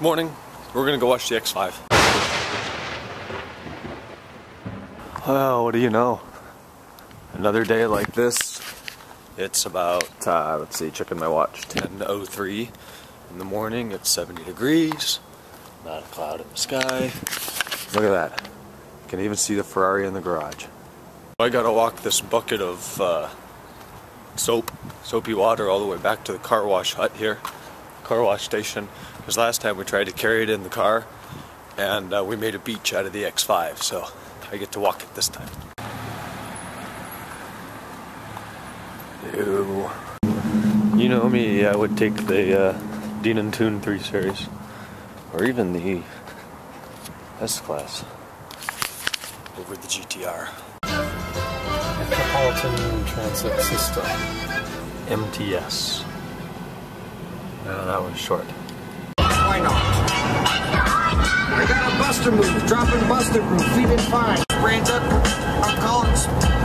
Morning. We're gonna go watch the X5. Well, what do you know? Another day like this. It's about, let's see, checking my watch, 10:03 in the morning. It's 70 degrees, not a cloud in the sky. Look at that. Can even see the Ferrari in the garage. I gotta walk this bucket of soapy water all the way back to the car wash hut here. Car wash station, because last time we tried to carry it in the car and we made a beach out of the X5, so I get to walk it this time. Ew. You know me, I would take the Dinan Tune 3 Series or even the S Class over the GTR. Metropolitan Transit System, MTS. No, that was short. Why not? I got a buster move, dropping buster move, feet in fine. Brands up, I'm calling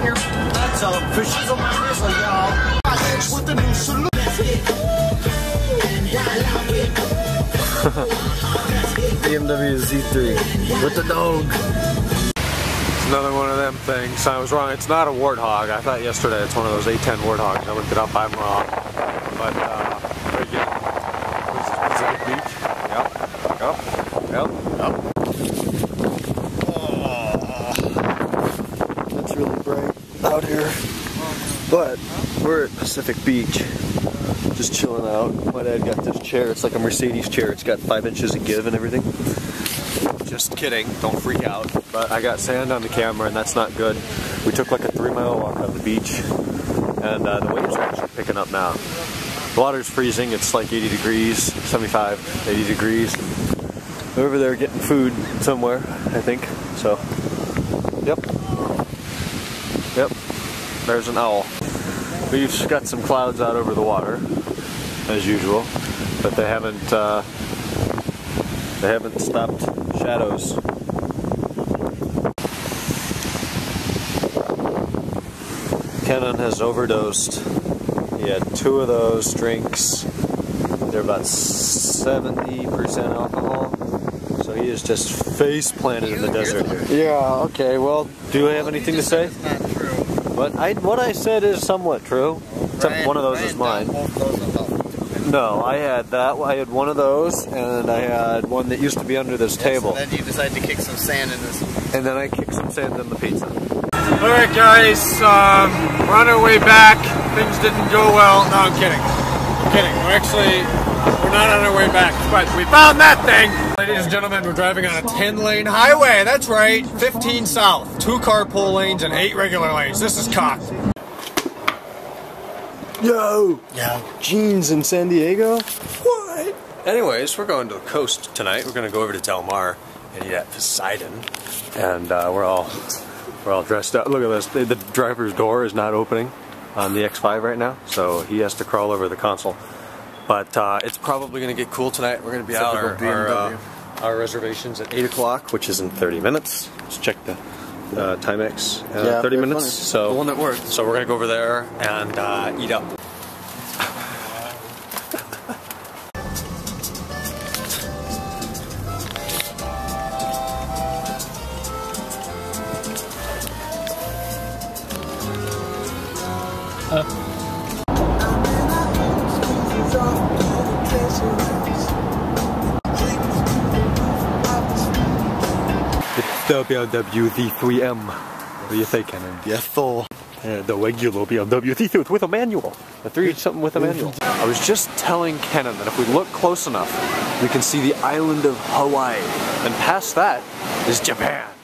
here. That's all. Fishes on my wrist, y'all. I dance with the new salute. That's it. And I love it. BMW Z3 with the dog. It's another one of them things. I was wrong. It's not a warthog. I thought yesterday it's one of those A10 warthogs. I looked it up. I'm wrong. But, Yep. That's really bright out here, but we're at Pacific Beach, just chilling out. My dad got this chair, it's like a Mercedes chair, it's got 5 inches of give and everything. Just kidding, don't freak out, but I got sand on the camera and that's not good. We took like a 3-mile walk on the beach and the waves are actually picking up now. The water's freezing, it's like 80 degrees, 75, 80 degrees. Over there getting food somewhere, I think. So, yep. There's an owl. We've got some clouds out over the water, as usual, but they haven't stopped shadows. Kenan has overdosed. He had 2 of those drinks. They're about 70% alcohol. So he is just face planted in the desert here. Yeah, okay, well, do I have anything to say? It's not true. What I said is somewhat true. Except one of those is mine. No, I had that. I had one of those, and I had one that used to be under this table. And then you decided to kick some sand in this. And then I kicked some sand in the pizza. Alright, guys, we're on our way back. Things didn't go well. No, I'm kidding. I'm kidding. We're not on our way back, but we found that thing! Ladies and gentlemen, we're driving on a 10-lane highway, that's right! 15 south, 2 carpool lanes and 8 regular lanes. This is cocked. Yo! Yeah. Jeans in San Diego? What? Anyways, we're going to the coast tonight. We're going to go over to Del Mar and eat at Poseidon. And we're all dressed up. Look at this, the driver's door is not opening on the X5 right now, so he has to crawl over the console. But it's probably going to get cool tonight. We're going to be out our reservations at 8 o'clock, which is in 30 minutes. Let's check the Timex. 30 minutes. Funny. So the one that worked. So we're going to go over there and eat up. The BMWZ3M. What do you say, Kenan? Yes, so. The regular BMW Z3 with a manual. A 3-something with a manual. I was just telling Kenan that if we look close enough, we can see the island of Hawaii. And past that is Japan.